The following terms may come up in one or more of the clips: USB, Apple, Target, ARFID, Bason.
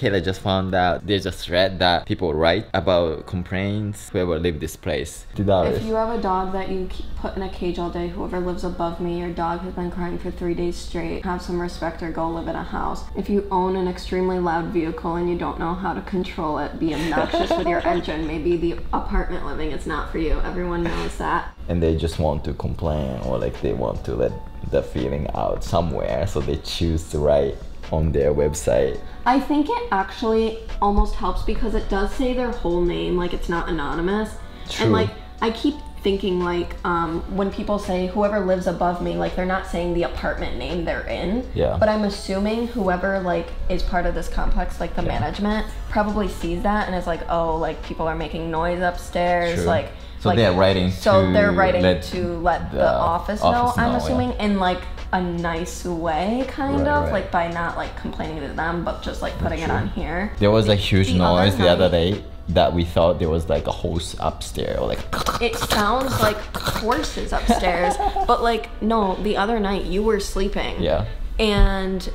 Kayla just found out there's a thread that people write about complaints, whoever live this place. $2. If you have a dog that you put in a cage all day, whoever lives above me, your dog has been crying for 3 days straight. Have some respect or go live in a house. If you own an extremely loud vehicle and you don't know how to control it, be obnoxious with your engine. Maybe the apartment living is not for you. Everyone knows that. And they just want to complain, or like they want to let the feeling out somewhere, so they choose to write on their website. I think it actually almost helps because it does say their whole name, like it's not anonymous. True. And like I keep thinking like when people say whoever lives above me, like they're not saying the apartment name they're in. Yeah. But I'm assuming whoever like is part of this complex, like the management, probably sees that and is like, oh, like people are making noise upstairs. True. Like so like, they're writing. So to they're writing let the office know. I'm assuming in like a nice way, kind of. Like by not like complaining to them, but just like putting it on here. There was a huge noise the other day that we thought there was like a horse upstairs, or like it sounds like horses upstairs. But like no, the other night you were sleeping. Yeah. And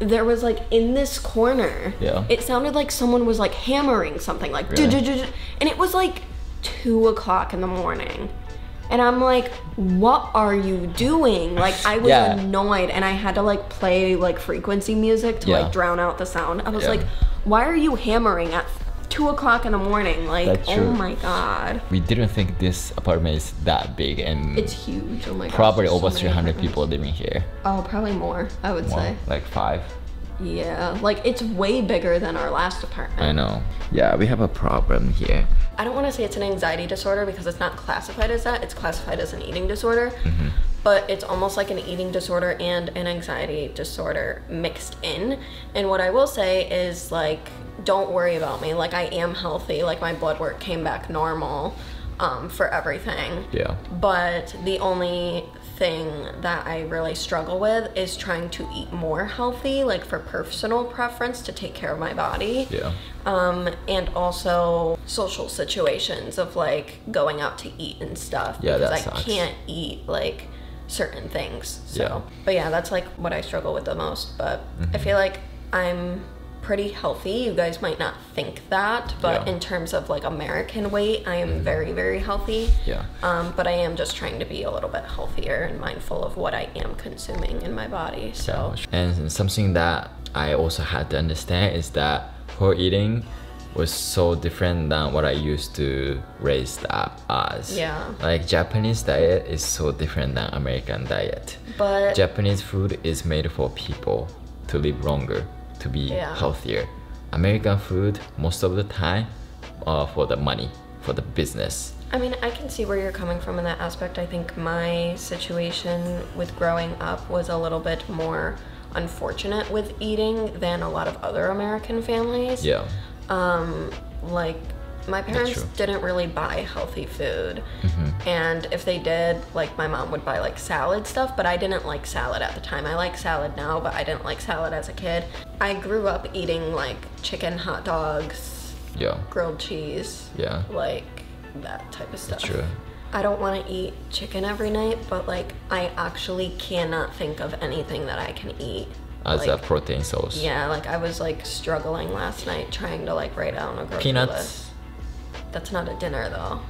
there was like in this corner. Yeah. It sounded like someone was like hammering something, like and it was like 2 o'clock in the morning. And I'm like, what are you doing? Like I was annoyed, and I had to like play like frequency music to like drown out the sound. I was like, why are you hammering at 2 o'clock in the morning? Like, oh my God. We didn't think this apartment is that big, and it's huge. Oh my God. Probably over 300 people living here. Oh, probably more, I would say. Like 5. Yeah, like it's way bigger than our last apartment. I know. Yeah, we have a problem here. I don't want to say it's an anxiety disorder because it's not classified as that. It's classified as an eating disorder. Mm-hmm. But it's almost like an eating disorder and an anxiety disorder mixed in. And what I will say is like, don't worry about me. Like I am healthy. Like my blood work came back normal for everything. Yeah. But the only thing that I really struggle with is trying to eat more healthy, like for personal preference, to take care of my body. Yeah. And also social situations of like going out to eat and stuff. Yeah, because that sucks. I can't eat like certain things. So, but yeah, that's like what I struggle with the most. But I feel like I'm pretty healthy. You guys might not think that, but in terms of like American weight, I am very, very healthy. Yeah. But I am just trying to be a little bit healthier and mindful of what I am consuming in my body. So. And something that I also had to understand is that her eating was so different than what I used to raise up as. Yeah. Like Japanese diet is so different than American diet. But Japanese food is made for people to live longer, to be healthier. American food, most of the time, are for the money, for the business. I mean, I can see where you're coming from in that aspect. I think my situation with growing up was a little bit more unfortunate with eating than a lot of other American families. Yeah. Like, my parents didn't really buy healthy food. And if they did, like my mom would buy like salad stuff, but I didn't like salad at the time. I like salad now, but I didn't like salad as a kid. I grew up eating like chicken, hot dogs, grilled cheese, like that type of stuff. True. I don't want to eat chicken every night, but like I actually cannot think of anything that I can eat as like a protein source. Yeah, like I was like struggling last night trying to like write down a grocery list. That's not a dinner though.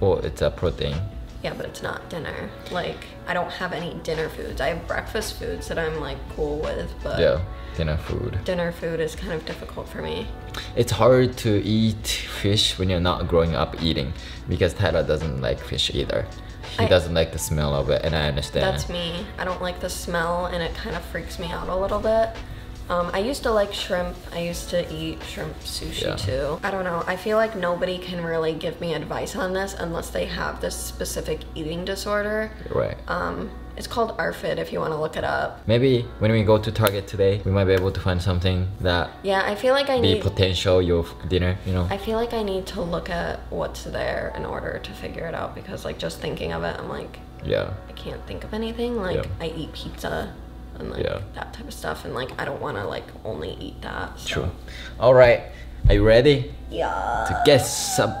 Well, it's a protein. Yeah, but it's not dinner. Like, I don't have any dinner foods. I have breakfast foods that I'm like cool with, but dinner food. Dinner food is kind of difficult for me. It's hard to eat fish when you're not growing up eating, because Tyler doesn't like fish either. He doesn't like the smell of it, and I understand. That's me. I don't like the smell, and it kind of freaks me out a little bit. I used to like shrimp. I used to eat shrimp sushi too. I don't know. I feel like nobody can really give me advice on this unless they have this specific eating disorder. Right. It's called ARFID if you want to look it up. Maybe when we go to Target today, we might be able to find something that I feel like I need potential your dinner, you know? I feel like I need to look at what's there in order to figure it out, because like just thinking of it, I'm like, I can't think of anything. Like I eat pizza and like that type of stuff, and like I don't want to like only eat that. So. True. All right, are you ready? Yeah. To get some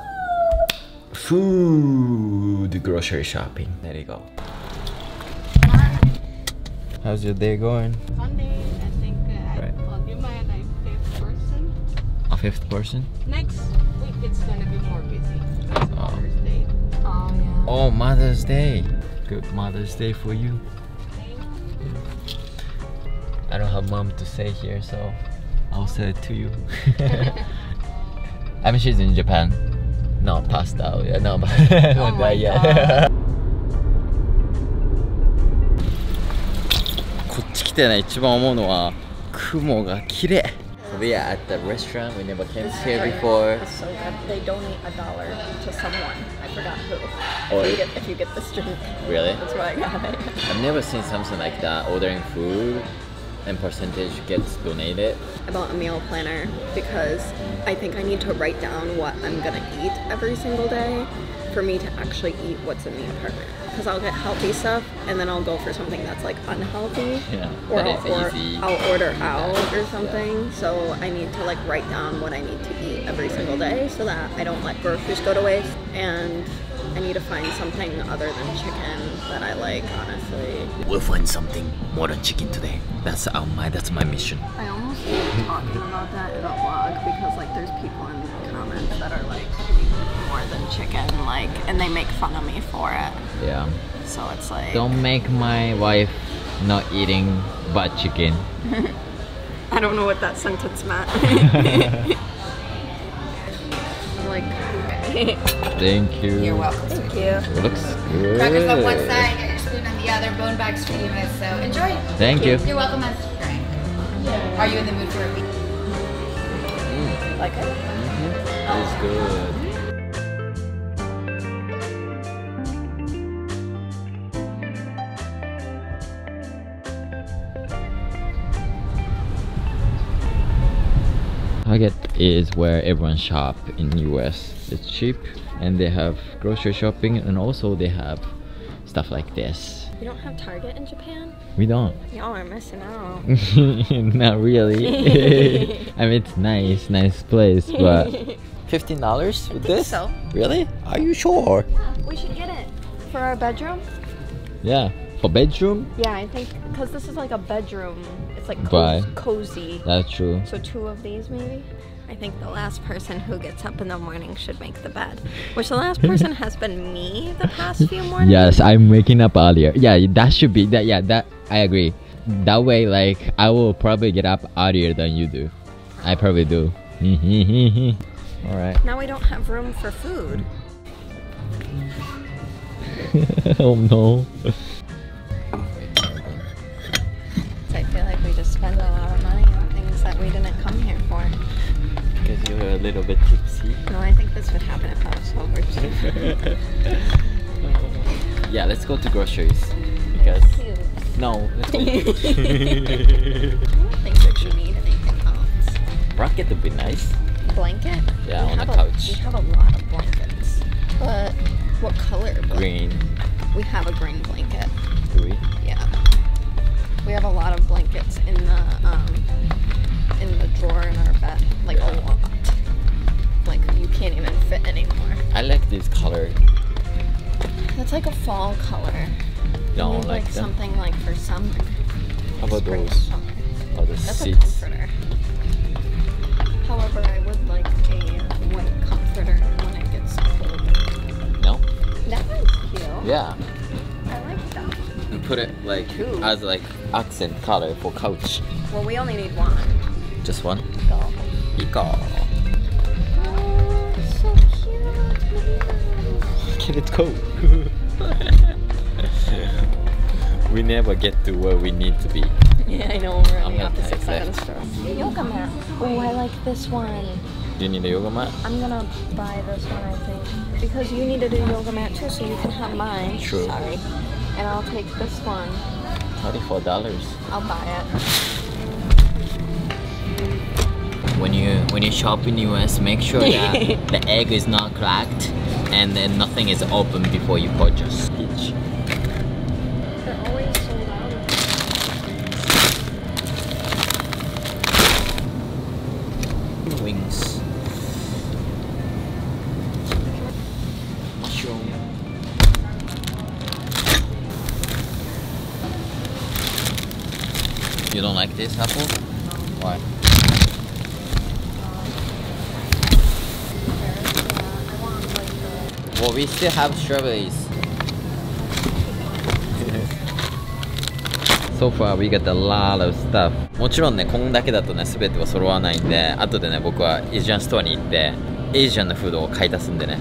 food grocery shopping. There you go. Hi. How's your day going? Sunday, I think I volunteer and I stay person. fifth person? Next week it's gonna be more busy. It's Mother's Day. Oh, yeah. Oh, Mother's Day. Good Mother's Day for you. Thank you. I don't have mom to say here, so I'll say it to you. I mean, she's in Japan. No, passed out. Yeah, no, but not that yet. こっち来てね、一番思うのは雲が綺麗。 We are at the restaurant. We never came here before. I'm so glad they donate $1 to someone. I forgot who. Oh, if you get this drink. Really? That's why I got it. I've never seen something like that. Ordering food and percentage gets donated. I bought a meal planner because I think I need to write down what I'm gonna eat every single day for me to actually eat what's in the apartment. Because I'll get healthy stuff and then I'll go for something that's like unhealthy, yeah, or I'll order out or something. Yeah. So I need to like write down what I need to eat every single day so that I don't let groceries go to waste. And I need to find something other than chicken that I like, honestly. We'll find something more than chicken today. That's my mission. I almost hate talking about that in a vlog because like there's people in the comments that are like, more than chicken, like, and they make fun of me for it. Yeah. So it's like, don't make my wife not eating but chicken. I don't know what that sentence meant. I'm like, okay. Thank you. You're welcome. Thank you. It looks good. Crackers on one side, get your spoon on the other. Bone bags for you guys. So enjoy. Thank you. You're welcome as a drink. Yeah. Are you in the mood for a week? Mm. Like it? Mm-hmm. It's good. Target is where everyone shops in the US. It's cheap and they have grocery shopping and also they have stuff like this. You don't have Target in Japan? We don't. Y'all are missing out. Not really. I mean, it's nice place, but... $15 with this? So. Really? Are you sure? Yeah, we should get it for our bedroom. Yeah. For bedroom? Yeah, I think because this is like a bedroom. It's like cozy. That's true. So 2 of these maybe? I think the last person who gets up in the morning should make the bed. Which the last person has been me the past few mornings. Yes, I'm waking up earlier. Yeah, that should be that. Yeah, that I agree. That way, like, I will probably get up earlier than you do. I probably do. All right. Now we don't have room for food. Oh no. Spend a lot of money on things that we didn't come here for. Because you were a little bit tipsy. No, I think this would happen if I was sober. Yeah, let's go to groceries. Because no, let's go. I don't think that you need anything else. Blanket would be nice. Blanket? Yeah, on the couch. We have a lot of blankets. But what color? Green. We have a green blanket. Do we? Yeah. We have a lot of blankets in the drawer in our bed, like a lot. Like you can't even fit anymore. I like this color. That's like a fall color. No, like them. Something like for summer. How about those? Oh, the that's seats. A comforter. However, I would like a white comforter when it gets cold. No. That one's cute. Yeah. I like that. And put it like as like accent color for couch. Well, we only need one. Just one? Go. Iko. Oh, so cute. Okay, let's go. We never get to where we need to be. Yeah, I know. We're on the opposite side of the store. Yoga mat. Oh, I like this one. Do you need a yoga mat? I'm gonna buy this one, I think. Because you needed a yoga mat too, so you can have mine. True. Sorry. And I'll take this one. $34. I'll buy it. When you shop in the US, make sure that the egg is not cracked and then nothing is open before you purchase. Peach. They're always so loud. Wings. You don't like this apple? Why? Well, we still have strawberries. So far we got a lot of stuff. もちろんね、こんだけだとね、全ては揃わないんで、後でね、僕はエイジアンストアに行って、エイジアンのフードを買い足すんでね。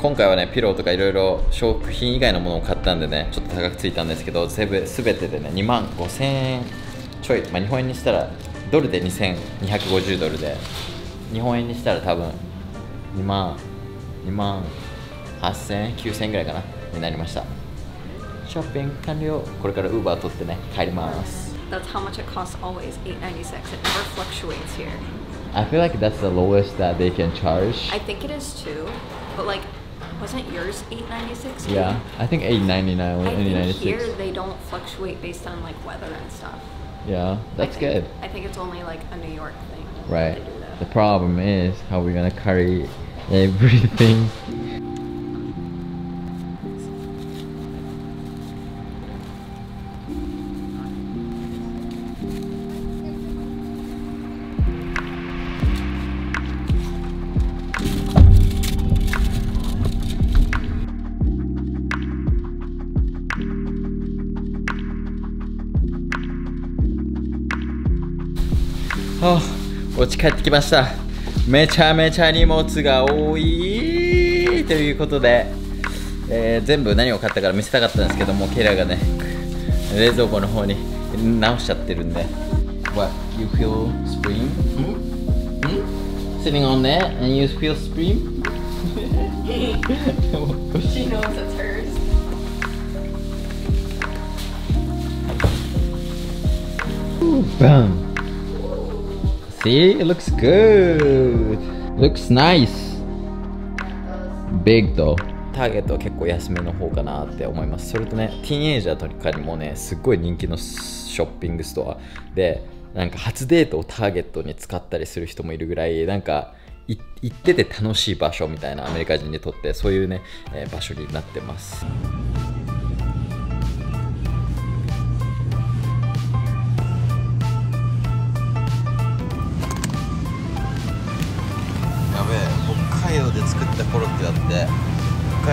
今回はね、ピローとかいろいろ食品以外のものを買ったんでね、ちょっと高くついたんですけど、全部全てでね、25000円ちょい、まあ、日本円にしたらドルで2250ドルで、日本円にしたら多分2万8000円、9000円ぐらいかなになりました。ショッピング完了。これからウーバー取ってね、帰ります。That's how much it costs always, $8.96. It never fluctuates here. I feel like that's the lowest that they can charge. I think it is too, but like. Wasn't yours $8.96? Yeah, I think $8.99 or $8.96. Here they don't fluctuate based on like weather and stuff. Yeah, that's good. I think it's only like a New York thing. Right. The problem is how we're gonna carry everything.お家帰ってきました。めちゃめちゃ荷物が多いということで、全部何を買ったから見せたかったんですけども、ケイラがね冷蔵庫の方に直しちゃってるんで。What? You feel spring? Sitting on that and you feel spring? She knows it's hers. Boom. See, it looks good. Looks nice. Big though. Target は結構安めの方かなって思います。それとね、ティーンエイジャーとかにもね、すっごい人気のショッピングストアで、なんか初デートをターゲットに使ったりする人もいるぐらい、なんか行ってて楽しい場所みたいな、アメリカ人にとってそういうね、場所になってます。作ったコロッケだって北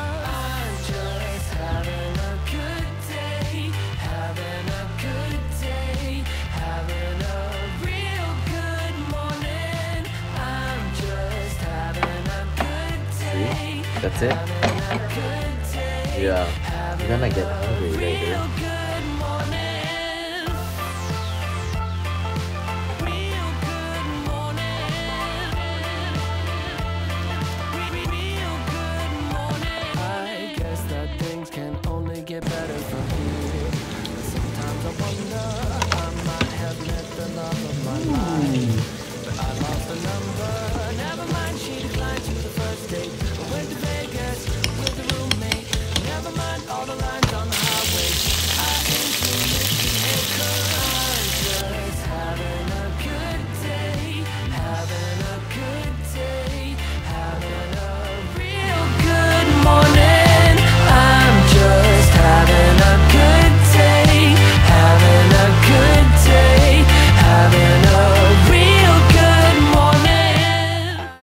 That's it? Yeah, I'm gonna get hungry later.